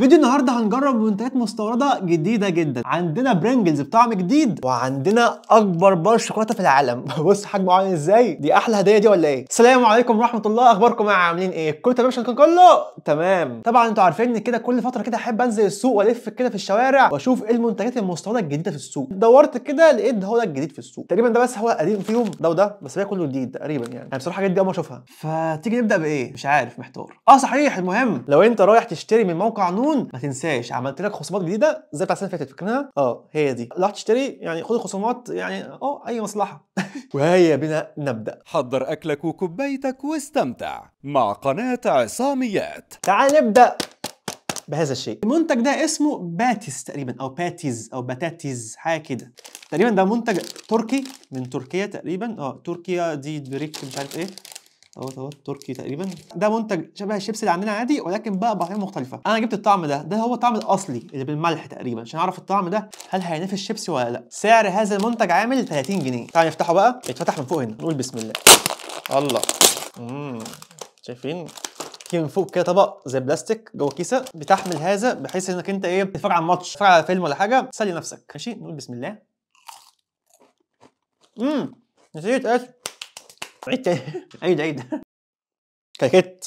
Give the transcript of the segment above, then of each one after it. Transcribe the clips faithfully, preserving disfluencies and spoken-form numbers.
فيديو النهارده هنجرب منتجات مستورده جديده جدا. عندنا برينجلز بطعم جديد، وعندنا اكبر بار شوكولاته في العالم. بص حجمه عامل ازاي. دي احلى هديه دي ولا ايه؟ السلام عليكم ورحمه الله، اخباركم عاملين ايه؟ كله تمام؟ عشان كله تمام. طبعا انتوا عارفين كده كل فتره كده احب انزل السوق والف كده في الشوارع واشوف ايه المنتجات المستورده الجديده في السوق. دورت كده لقيت ده هو الجديد في السوق، تقريبا ده بس هو القديم فيهم، ده وده، بس ده كله جديد تقريبا. يعني انا بصراحه جديد اول ما اشوفها، فتيجي نبدا بايه؟ مش عارف، محتار. اه صحيح، المهم لو انت رايح تشتري من موقع ما تنساش عملت لك خصومات جديده زي بتاع السنه اللي فاتت، فاكرينها؟ اه هي دي. لو هتشتري يعني خد الخصومات، يعني اه اي مصلحه. وهيا بنا نبدا. حضر اكلك وكوبايتك واستمتع مع قناه عصاميات. تعال نبدا بهذا الشيء. المنتج ده اسمه باتيز تقريبا، او باتيز او باتاتيز، حاجه كده تقريبا. ده منتج تركي من تركيا تقريبا. اه تركيا دي بريك مش عارف ايه، اهوت اهوت تركي تقريبا. ده منتج شبه الشيبسي اللي عندنا عادي، ولكن بقى بطعم مختلفه. انا جبت الطعم ده، ده هو الطعم الاصلي اللي بالملح تقريبا، عشان اعرف الطعم ده هل هينافس الشيبسي ولا لا. سعر هذا المنتج عامل ثلاثين جنيه. تعالوا نفتحه بقى. يتفتح من فوق هنا، نقول بسم الله. الله. امم شايفين في من فوق كده طبق زي بلاستيك جوه كيسه بتحمل هذا، بحيث انك انت ايه تتفرج على ماتش، تتفرج على فيلم ولا حاجه، تسلي نفسك. ماشي، نقول بسم الله. امم نسيت ايش عيد عيد عيد كاكيت.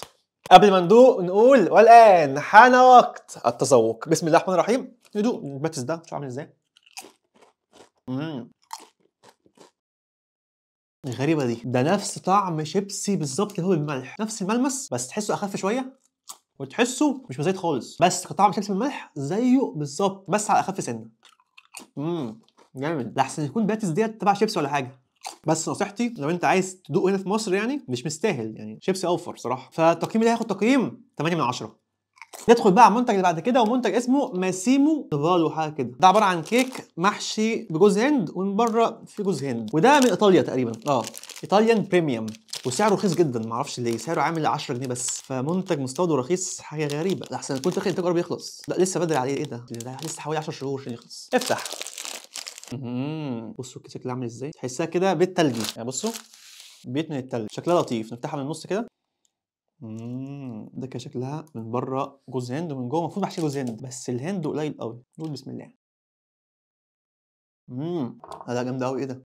قبل ما ندوق نقول والان حان وقت التذوق. بسم الله الرحمن الرحيم. ندوق الباتيس ده مش عامل ازاي. امم غريبه دي، ده نفس طعم شيبسي بالظبط اللي هو بالملح، نفس الملمس بس تحسه اخف شويه، وتحسه مش مزيت خالص، بس كطعم شيبسي بالملح زيه بالظبط بس على اخف سنه. امم جامد. ده احسن يكون باتيس ديت تبع شيبسي ولا حاجه. بس نصيحتي لو انت عايز تدوق هنا في مصر، يعني مش مستاهل، يعني شيبسي اوفر صراحه. فالتقييم ده هياخد تقييم ثمانية من عشرة. ندخل بقى على المنتج اللي بعد كده، ومنتج اسمه ماسيمو نيفالو حاجه كده. ده عباره عن كيك محشي بجوز هند، ومن بره في جوز هند، وده من ايطاليا تقريبا. اه ايطاليان بريميوم، وسعره رخيص جدا، معرفش ليه سعره عامل عشرة جنيه بس. فمنتج مستورد ورخيص، حاجه غريبه. ده احسن كنت تاخد التجربه يخلص. لا لسه بدري عليه. ايه ده؟ ده لسه حوالي عشرة شهور عشان يخلص. افتح. امم بصوا الكيسه شكلها عامل ازاي، تحسها كده بيت تلجي، يعني بصوا بيت من التلج، شكلها لطيف. نفتحها من النص كده. امم ده كده شكلها من بره جوز هند، ومن جوه المفروض محشي جوز هند، بس الهند قليل قوي. نقول بسم الله. امم ده جامد قوي. ايه ده؟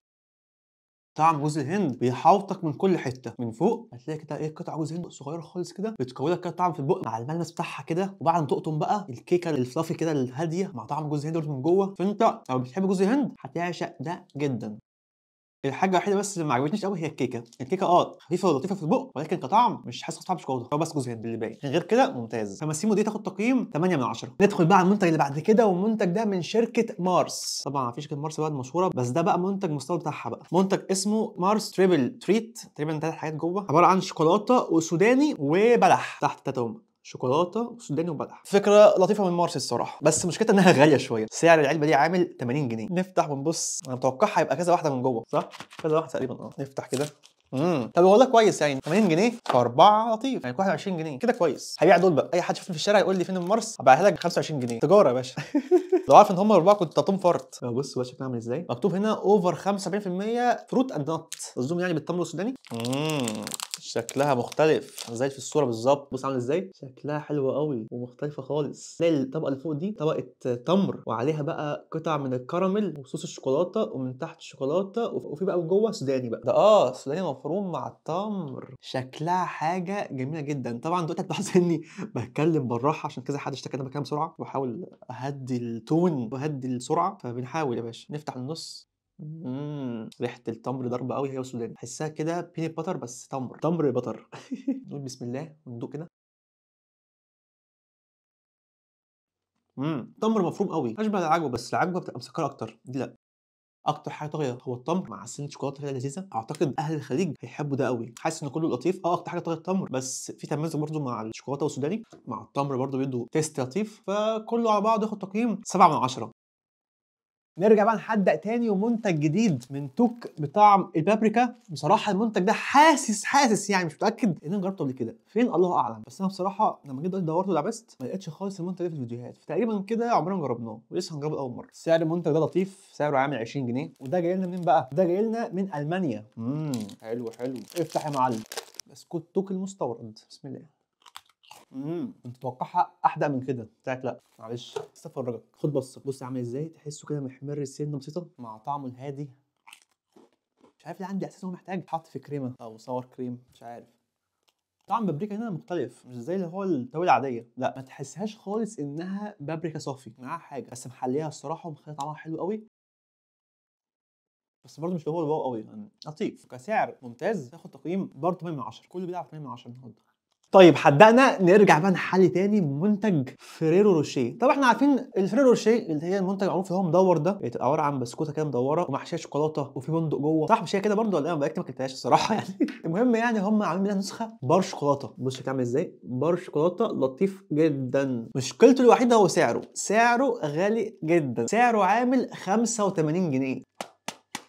طعم جوز الهند بيحاوطك من كل حته. من فوق هتلاقي كده ايه قطع جوز هند صغيره خالص كده، بتكون لك كده طعم في البق مع الملمس بتاعها كده. وبعد ما تقطم بقى الكيكه الفلافي كده الهاديه مع طعم جوز الهند من جوه. فانت لو بتحب جوز الهند هتعشق ده جدا. الحاجه الوحيده بس اللي ما عجبتنيش قوي هي الكيكه. الكيكه اه خفيفه ولطيفه في البق، ولكن كطعم مش حاسس طعم شوكولاته، هو بس جوز هند اللي باين، غير كده ممتاز. فماسيمو دي تاخد تقييم ثمانية من عشرة. ندخل بقى على المنتج اللي بعد كده، والمنتج ده من شركه مارس. طبعا في شركه مارس بقى المشهوره، بس ده بقى منتج مستورد بتاعها بقى. منتج اسمه مارس تريبل تريت، تقريبا ثلاث حاجات جوه، عباره عن شوكولاته وسوداني وبلح تحت تاتهم. شوكولاته وسوداني وبلح. فكره لطيفه من مارس الصراحه، بس مشكلتها انها غاليه شويه. سعر العلبه دي عامل ثمانين جنيه. نفتح ونبص. انا متوقعها هيبقى كذا واحده من جوه، صح؟ كذا واحده تقريبا. اه نفتح كده. امم طب والله كويس، يعني ثمانين جنيه في اربعه لطيف، يعني واحد وعشرين جنيه كده كويس. هبيع دول بقى، اي حد يشوفني في الشارع يقول لي فين مارس هبيعها لك خمسة وعشرين جنيه، تجاره يا باشا. لو عارف ان هم الاربعه كنت هطوم فرد. بص بقى شكلها عامل ازاي. مكتوب هنا اوفر خمسة وسبعين بالمية فروت اند نوت، قصدهم يعني بالتمر السوداني. امم شكلها مختلف زي في الصوره بالظبط. بص عامل ازاي، شكلها حلو قوي ومختلفه خالص. تلاقي الطبقه اللي فوق دي طبقه تمر، وعليها بقى قطع من الكراميل وصوص الشوكولاته، ومن تحت الشوكولاته، وفي بقى جوه سوداني بقى. ده اه سوداني مفروم مع التمر. شكلها حاجه جميله جدا. طبعا دلوقتي هتلاحظ اني بتكلم بالراحه، عشان كذا حد اشتكى انا بتكلم بسرعه، واحاول اهدي التون واهدي السرعه. فبنحاول يا باشا. نفتح النص. امم ريحه التمر ضربه قوي، هي وسوداني، تحسها كده بيني باتر بس تمر، تمر باتر. نقول بسم الله وندوق كده. امم تمر مفروم قوي، اشبه العجوه، بس العجوه بتبقى مسكره اكتر، دي لا. اكتر حاجه طاغيه هو التمر مع سنه شوكولاته كده لذيذه. اعتقد اهل الخليج هيحبوا ده قوي. حاسس ان كله لطيف. اه اكتر حاجه طاغيه التمر، بس في تميز برده مع الشوكولاته والسوداني مع التمر، برده بيدوا تيست لطيف. فكله على بعضه ياخد تقييم سبعة من عشرة. نرجع بقى نحدق تاني، ومنتج جديد من توك بطعم البابريكا. بصراحه المنتج ده حاسس حاسس يعني مش متاكد ان انا جربته قبل كده، فين الله اعلم. بس انا بصراحه لما جيت دورت ولعبت ما لقيتش خالص المنتج ده في الفيديوهات، فتقريبا كده عمرنا ما جربناه ولسه هنجربه اول مره. سعر المنتج ده لطيف، سعره عامل عشرين جنيه. وده جاي لنا منين بقى؟ ده جاي لنا من المانيا. امم حلو حلو. افتح يا معلم. بسكوت توك المستورد. بسم الله. امم انت تتوقعها احدق من كده، بتاعت لا معلش استفرجك. خد بص بص عامل ازاي، تحسه كده محمر سنه بسيطه مع طعمه الهادي. مش عارف ليه عندي احساس انه محتاج يتحط في كريمه او صور كريم، مش عارف. طعم بابريكا هنا مختلف، مش زي اللي هو التوابل العاديه، لا ما تحسهاش خالص انها بابريكا صافي معاها حاجه، بس محليها الصراحه ومخليه طعمها حلو قوي، بس برضه مش اللي هو الواو قوي يعني، لطيف كسعر ممتاز. تاخد تقييم برضه ثمانية من عشرة، كله بيلعب ثمانية من عشرة النهارده. طيب حدقنا، نرجع بقى نحلي تاني بمنتج فيريرو روشيه. طبعا احنا عارفين الفيريرو روشيه اللي هي المنتج المعروف اللي هو مدور ده، بتبقى عباره عن بسكوته كده مدوره ومحشيه شوكولاته وفي بندق جوه، صح؟ مش هي كده برضه ولا انا بقيت ما اكلتهاش الصراحه يعني. المهم يعني هم عاملين منها نسخه بار شوكولاته، بص كده عامل ازاي، بار شوكولاته لطيف جدا. مشكلته الوحيده هو سعره، سعره غالي جدا، سعره عامل خمسة وثمانين جنيه،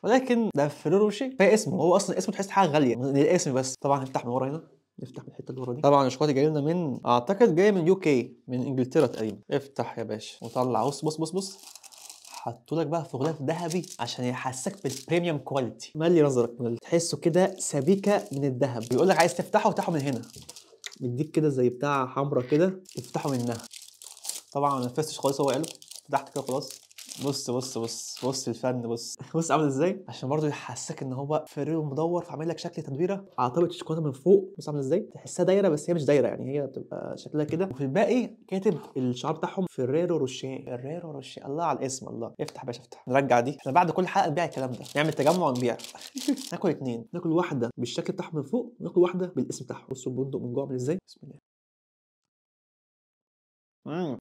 ولكن ده فيريرو روشيه فهي اسمه، هو اصلا اسمه تحس حاجه غاليه الاسم بس. طبعا نفتح من ورا هنا، نفتح من الحته اللي ورا دي. طبعا الشوكولاته جايه لنا من اعتقد جايه من يو كي، من انجلترا تقريبا. افتح يا باشا وطلع، بص بص بص بص، حطولك بقى في غلاف ذهبي عشان يحسسك بالبريميوم كواليتي. مالي نظرك، مالي تحسه كده سبيكه من الذهب. بيقول لك عايز تفتحه افتحه من هنا، مديك كده زي بتاع حمرا كده تفتحه منها. طبعا ما نفستش خالص، هو قاله فتحت كده خلاص. بص بص بص بص الفن، بص بص عامل ازاي، عشان برضه يحسسك ان هو فيريرو مدور، فعامل لك شكل تدويره على طبقه الشوكولاته من فوق. بص عامل ازاي، تحسها دايره بس هي مش دايره يعني، هي بتبقى شكلها كده، وفي الباقي كاتب الشعار بتاعهم فيريرو روشيه. فيريرو روشيه، الله على الاسم، الله. افتح يا باشا افتح، نرجع دي، احنا بعد كل حلقه نبيع الكلام ده، نعمل تجمع ونبيع. ناكل اتنين، ناكل واحده بالشكل بتاعهم من فوق وناكل واحده بالاسم بتاعهم. بصوا البندق من جوه عامل ازاي، بسم الله. امم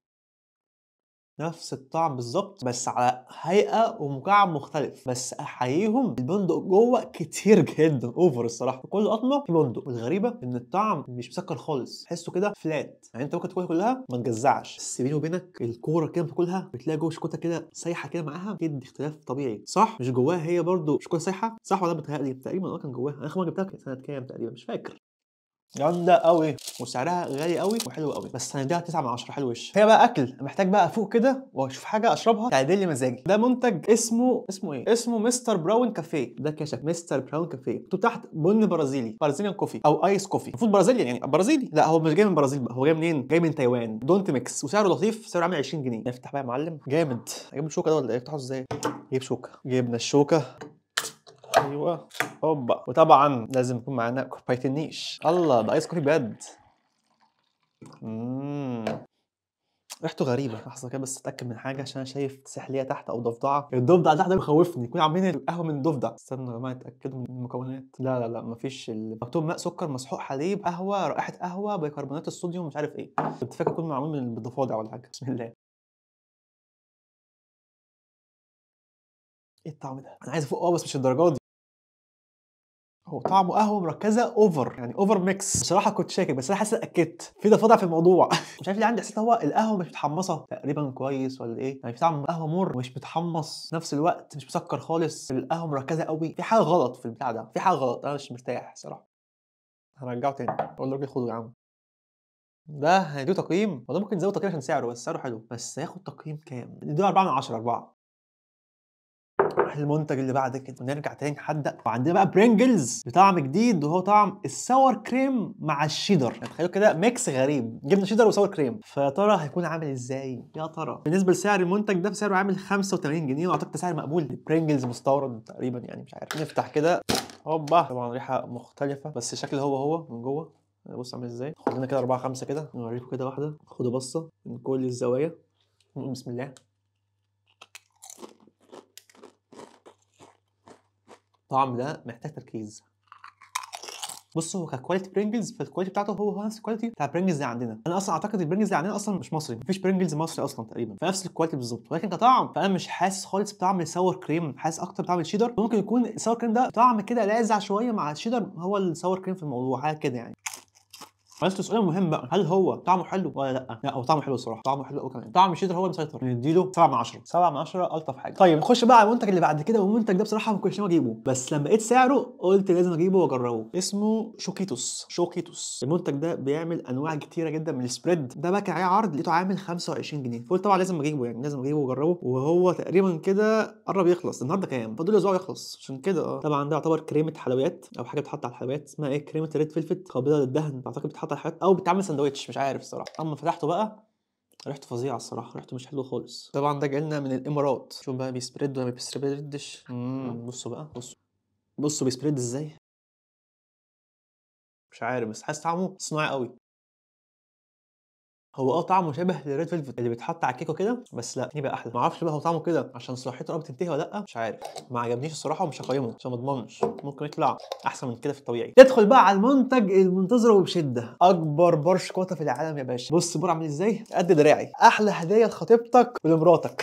نفس الطعم بالظبط بس على هيئه ومكعب مختلف. بس احييهم، البندق جوه كتير جدا اوفر الصراحه، كل قطمه في بندق. والغريبه ان الطعم مش مسكر خالص، تحسه كده فلات يعني، انت ممكن تاكلها كلها ما تجزعش، بس بيني وبينك الكوره كده بتاكلها بتلاقي جوه شوكولاته كده سايحه كده معاها، بتدي اختلاف طبيعي، صح؟ مش جواها هي برضو شوكولاته سايحه، صح ولا بتهيألي؟ تقريبا اه كان جواها، انا اخر مره جبتها كانت سنه كام تقريبا مش فاكر. جامده قوي وسعرها غالي قوي وحلو قوي، بس هنديها تسعة من عشرة. حلو وش هي بقى اكل، محتاج بقى افوق كده واشوف حاجه اشربها تعدل لي مزاجي. ده منتج اسمه اسمه ايه؟ اسمه مستر براون كافيه. ده كشك مستر براون كافيه، مكتوب تحت بن برازيلي، برازيليان كوفي او ايس كوفي، المفروض برازيليان يعني برازيلي، لا هو مش جاي من البرازيل بقى، هو جاي منين؟ جاي من تايوان. دونت ميكس، وسعره لطيف، سعره عامل عشرين جنيه. افتح بقى يا معلم، جامد. اجيب الشوكه ده ولا ايه؟ افتحه ازاي؟ جيب شوكه، جبنا الشوكه، ايوه هوبا. وطبعا لازم يكون معانا كوبايتين نيش. الله ده ايس كوفي بجد. اممم ريحته غريبه، لحظه كده بس اتاكد من حاجه عشان انا شايف سحليه تحت او ضفدعه. الضفدع تحت ده بيخوفني، يكون عاملين القهوه من الضفدع. استنوا يا جماعه اتاكدوا من المكونات. لا لا لا مفيش، مكتوب ماء، سكر مسحوق، حليب، قهوه، رائحه قهوه، بيكربونات الصوديوم، مش عارف ايه. كنت فاكر يكون معمول من الضفادع ولا حاجه. بسم الله. ايه الطعم ده؟ انا عايز افوق اه بس مش الدرجه دي. هو طعمه قهوه مركزه اوفر يعني، اوفر ميكس. بصراحه كنت شاكك بس انا حاسس اكدت في ضفادع في الموضوع. مش عارف ليه عندي احساس هو القهوه مش متحمصه تقريبا كويس ولا ايه يعني، في طعم قهوه مر مش متحمص، نفس الوقت مش مسكر خالص، القهوه مركزه قوي، في حاجه غلط في البتاع ده، في حاجه غلط، انا مش مرتاح صراحه. هرجعه تاني، اقول للراجل خده يا عم. ده هنديه تقييم، والله ممكن نزود تقييم عشان سعره، بس سعره حلو. بس هياخد تقييم كام؟ نديله أربعة من عشرة. أربعة. المنتج اللي بعد كده، ونرجع تاني نحدق. وعندنا بقى برينجلز بطعم جديد، وهو طعم الساور كريم مع الشيدر. تخيلوا كده ميكس غريب، جبنا شيدر وساور كريم، فيا ترى هيكون عامل ازاي يا ترى؟ بالنسبه لسعر المنتج ده فسعره عامل خمسة وثمانين جنيه، واعتقد ده سعر مقبول. برينجلز مستورد تقريبا يعني، مش عارف. نفتح كده هوبا، طبعا ريحه مختلفه بس الشكل هو هو من جوه. بص عامل ازاي، خد لنا كده اربعه خمسه كده، نوريكم كده واحده، خدوا بصه من كل الزوايا. بسم الله. الطعم ده محتاج تركيز. بص هو ككواليتي برينجلز، فالكواليتي بتاعته هو هو نفس الكواليتي بتاع برينجلز اللي عندنا. انا اصلا اعتقد البرينجلز اللي عندنا اصلا مش مصري، مفيش برينجلز مصري اصلا تقريبا، فنفس الكواليتي بالظبط. ولكن كطعم فانا مش حاسس خالص بطعم الساور كريم، حاسس اكتر بطعم الشيدر. ممكن يكون الساور كريم ده طعم كده لاذع شويه مع الشيدر، هو الساور كريم في الموضوع حاجه كده يعني. بس السؤال المهم بقى، هل هو طعمه حلو ولا لا؟ لا هو طعمه حلو الصراحه، طعمه حلو قوي كمان، طعم الشيدر هو المسيطر. نديله سبعة من عشرة. سبعة من عشرة الطف حاجه. طيب نخش بقى على المنتج اللي بعد كده، والمنتج ده بصراحه ما كنتش ناوي اجيبه، بس لما لقيت سعره قلت لازم اجيبه واجربه. اسمه شوكيتوس. شوكيتوس المنتج ده بيعمل انواع كتيره جدا من السبريد. ده بقى كان عليه عرض لقيته عامل خمسة وعشرين جنيه، فقلت طبعا لازم اجيبه يعني، لازم اجيبه واجربه. وهو تقريبا كده قرب يخلص النهارده، كام؟ فاضل اسبوع يخلص عشان كده. اه طبعا ده يعتبر كريمه حلويات او حاجه بتتحط على الحلويات، اسمها ايه؟ كريمه ريد فيلفت، قابله للدهن اعتقد، بتتحط بحط حاجات او بتعمل سندوتش مش عارف الصراحه. اما فتحته بقى ريحته فظيعه الصراحه، ريحته مش حلوه خالص. طبعا ده جالنا من الامارات. شوف بقى بيسبريد ولا ما بيسبريدش. بصوا بقى، بصوا بصوا بيسبريد ازاي، مش عارف بس حاسس طعمه صناعي قوي. هو اه طعمه شبه الريد فيلفت اللي بيتحط على الكيكه كده، بس لا بقى احلى. ما اعرفش بقى هو طعمه كده عشان صلاحيته قربت تنتهي ولا لا، مش عارف. ما عجبنيش الصراحه ومش هقيمه عشان ما اضمنش، ممكن يطلع احسن من كده في الطبيعي. ندخل بقى على المنتج المنتظره وبشده، اكبر بار شوكولاته في العالم يا باشا. بص البار عامل ازاي قد دراعي. احلى هديه لخطيبتك ولمراتك.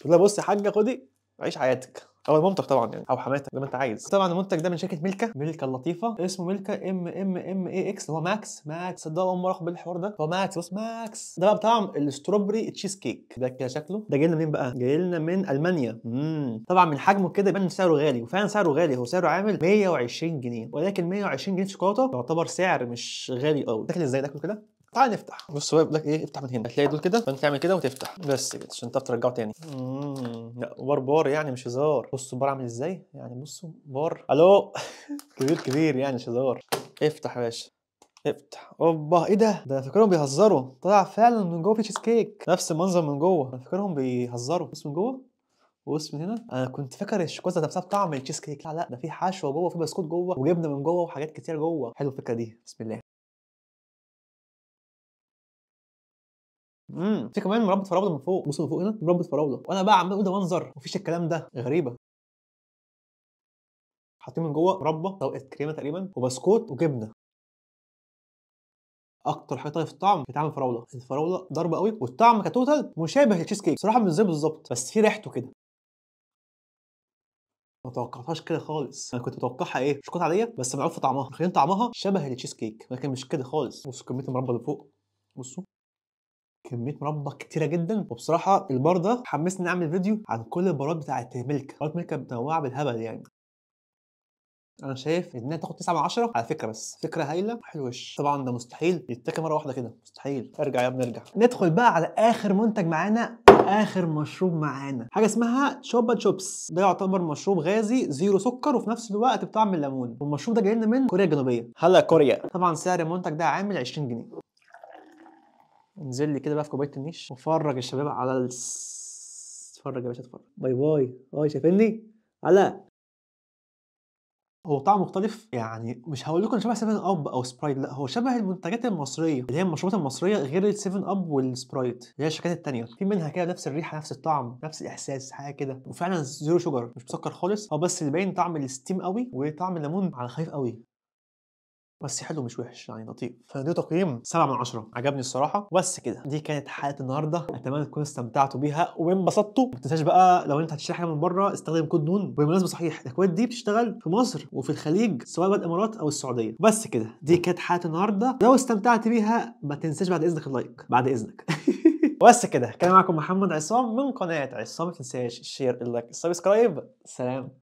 تقول لها بص يا حاجه خدي عيش حياتك، او مامتك طبعا يعني، او حماتك زي ما انت عايز. طبعا المنتج ده من شركه ميلكا، ميلكا اللطيفه، اسمه ميلكا ام ام ام اي اكس، هو ماكس ماكس صدق اول مره اخد بالي الحوار ده، هو ماكس. بص ماكس ده بقى بطعم الستروبري تشيز كيك، ده كده شكله. ده جاي لنا منين بقى؟ جاي لنا من المانيا. امم طبعا من حجمه كده يبان سعره غالي، وفعلا سعره غالي. هو سعره عامل مية وعشرين جنيه، ولكن مية وعشرين جنيه في شوكولاته يعتبر سعر مش غالي قوي. تاكل ازاي؟ تاكل كده. تعال نفتح. بص هو بيقول لك ايه، افتح من هنا، هتلاقي دول كده، فانت تعمل كده وتفتح بس كده عشان تعرف ترجعه تاني. اممم لا بار بار يعني مش هزار. بصوا البار عامل ازاي، يعني بصوا بار الو كبير كبير يعني مش هزار. افتح يا باشا، افتح. اوبا ايه ده؟ ده انا فاكرهم بيهزروا، طلع فعلا من جوه في تشيز كيك نفس المنظر من جوه. انا فاكرهم بيهزروا. بص من جوه وبص من هنا. انا كنت فاكر الشوكولاته نفسها بطعم التشيز كيك، لا لا ده في حشوه جوه، في بسكوت جوه، وجبنه من جوه، وحاجات كتير جوه. حلوه الفكره دي، بسم الله. امم في كمان مربى فراوله من فوق. بصوا من فوق هنا مربى فراوله، وانا بقى عمال اقول ده منظر مفيش الكلام ده، غريبه. حاطين من جوه مربى، طبقه كريمه تقريبا، وبسكوت، وجبنه. اكتر حاجه طالعه في الطعم بتعمل فراوله، الفراوله ضربه قوي، والطعم كتوتال مشابه للتشيز كيك صراحه، مش زي بالظبط بس في ريحته كده، ما توقعتهاش كده خالص. انا كنت متوقعها ايه، شوكولاته عاديه بس معروف طعمها، مخلين طعمها شبه التشيز كيك لكن مش كده خالص. بصوا كميه المربى اللي فوق، بصوا كمية مربى كتيرة جدا. وبصراحة البار ده حمسني أعمل فيديو عن كل البارات بتاعت ميلكا. بارات ميلكا متنوعة بالهبل يعني. أنا شايف إنها تاخد تسعة من عشرة على فكرة، بس فكرة هايلة حلوش. طبعا ده مستحيل يتاكل مرة واحدة كده، مستحيل. ارجع يا ابني ارجع. ندخل بقى على آخر منتج معانا، آخر مشروب معانا، حاجة اسمها تشوبا تشوبس. ده يعتبر مشروب غازي زيرو سكر وفي نفس الوقت بطعم الليمون، والمشروب ده جاي لنا من كوريا الجنوبية. هلا كوريا. طبعا سعر المنتج ده عامل عشرين جنيه. انزل لي كده بقى في كوبايه النيش وفرج الشباب على اتفرج يا باشا، اتفرج. باي باي. اه شايفني على هو طعم مختلف يعني، مش هقول لكم شبه سفن اب او سبرايت، لا هو شبه المنتجات المصريه اللي هي المشروبات المصريه غير السفن اب والسبرايت اللي هي الشركات الثانيه، في منها كده نفس الريحه نفس الطعم نفس الاحساس حاجه كده. وفعلا زيرو شوجر مش مسكر خالص، هو بس اللي باين طعم الستيم قوي وطعم الليمون على خفيف قوي، بس حلو مش وحش يعني لطيف. فده تقييم سبعة من عشرة، عجبني الصراحه. بس كده دي كانت حلقه النهارده، اتمنى تكونوا استمتعتوا بيها وانبسطتوا. ما تنساش بقى لو انت هتشتري حاجه من بره استخدم كود نون. وبالمناسبه صحيح الاكواد دي بتشتغل في مصر وفي الخليج، سواء بقى الامارات او السعوديه. بس كده دي كانت حلقه النهارده، لو استمتعت بيها ما تنساش بعد اذنك اللايك، بعد اذنك. بس كده كان معكم محمد عصام من قناه عصام، ما تنساش الشير اللايك السبسكرايب. سلام.